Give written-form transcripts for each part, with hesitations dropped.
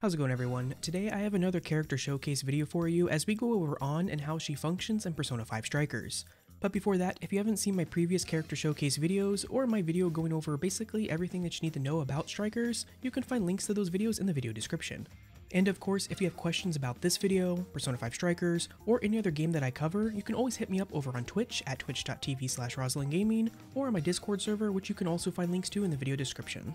How's it going, everyone? Today I have another character showcase video for you as we go over Ann and how she functions in Persona 5 Strikers. But before that, if you haven't seen my previous character showcase videos or my video going over basically everything that you need to know about Strikers, you can find links to those videos in the video description. And of course, if you have questions about this video, Persona 5 Strikers, or any other game that I cover, you can always hit me up over on Twitch at twitch.tv/rozalingaming or on my Discord server, which you can also find links to in the video description.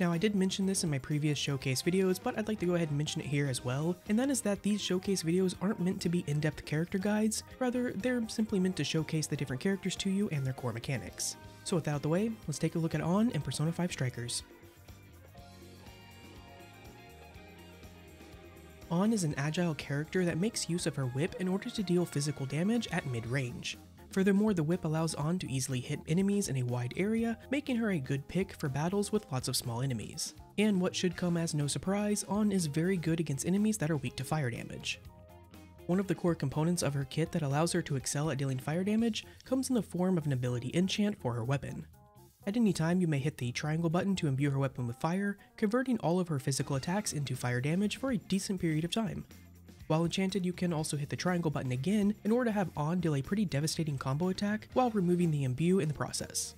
Now, I did mention this in my previous showcase videos, but I'd like to go ahead and mention it here as well, and that is that these showcase videos aren't meant to be in-depth character guides, rather they're simply meant to showcase the different characters to you and their core mechanics. So with that out of the way, let's take a look at Ann and Persona 5 Strikers. Ann is an agile character that makes use of her whip in order to deal physical damage at mid-range. Furthermore, the whip allows Ann to easily hit enemies in a wide area, making her a good pick for battles with lots of small enemies. And what should come as no surprise, Ann is very good against enemies that are weak to fire damage. One of the core components of her kit that allows her to excel at dealing fire damage comes in the form of an ability enchant for her weapon. At any time, you may hit the triangle button to imbue her weapon with fire, converting all of her physical attacks into fire damage for a decent period of time. While enchanted, you can also hit the triangle button again in order to have Ann deal a pretty devastating combo attack while removing the imbue in the process.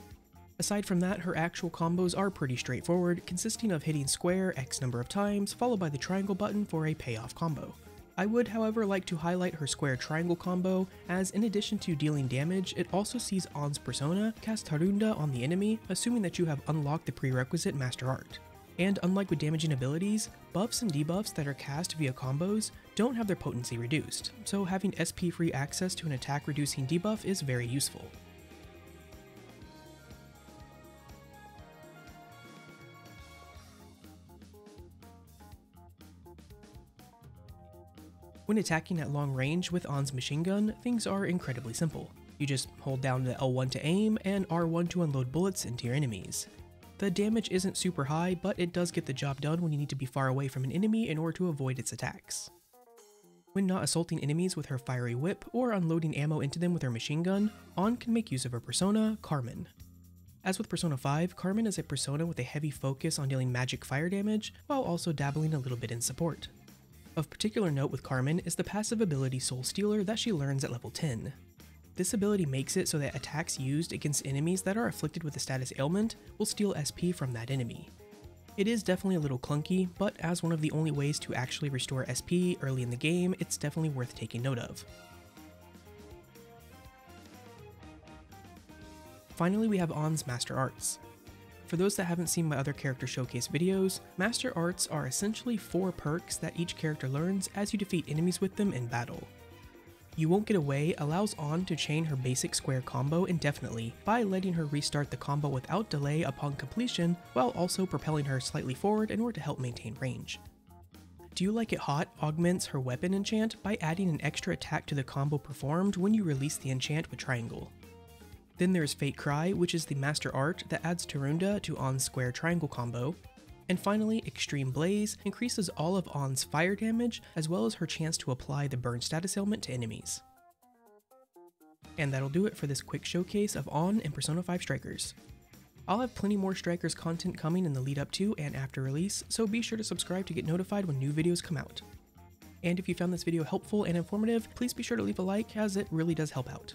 Aside from that, her actual combos are pretty straightforward, consisting of hitting square X number of times, followed by the triangle button for a payoff combo. I would, however, like to highlight her square triangle combo, as in addition to dealing damage, it also sees Ann's persona cast Tarunda on the enemy, assuming that you have unlocked the prerequisite master art. And unlike with damaging abilities, buffs and debuffs that are cast via combos don't have their potency reduced, so having SP-free access to an attack-reducing debuff is very useful. When attacking at long range with Ann's machine gun, things are incredibly simple. You just hold down the L1 to aim and R1 to unload bullets into your enemies. The damage isn't super high, but it does get the job done when you need to be far away from an enemy in order to avoid its attacks. When not assaulting enemies with her fiery whip or unloading ammo into them with her machine gun, Ann can make use of her persona, Carmen. As with Persona 5, Carmen is a persona with a heavy focus on dealing magic fire damage, while also dabbling a little bit in support. Of particular note with Carmen is the passive ability Soul Stealer that she learns at level 10. This ability makes it so that attacks used against enemies that are afflicted with a status ailment will steal SP from that enemy. It is definitely a little clunky, but as one of the only ways to actually restore SP early in the game, it's definitely worth taking note of. Finally, we have Ann's Master Arts. For those that haven't seen my other character showcase videos, Master Arts are essentially 4 perks that each character learns as you defeat enemies with them in battle. You Won't Get Away allows Ann to chain her basic square combo indefinitely by letting her restart the combo without delay upon completion, while also propelling her slightly forward in order to help maintain range. Do You Like It Hot augments her weapon enchant by adding an extra attack to the combo performed when you release the enchant with triangle. Then there's Fate Cry, which is the master art that adds Tarunda to Ann's square triangle combo. And finally, Extreme Blaze increases all of Ann's fire damage, as well as her chance to apply the burn status ailment to enemies. And that'll do it for this quick showcase of Ann and Persona 5 Strikers. I'll have plenty more Strikers content coming in the lead up to and after release, so be sure to subscribe to get notified when new videos come out. And if you found this video helpful and informative, please be sure to leave a like, as it really does help out.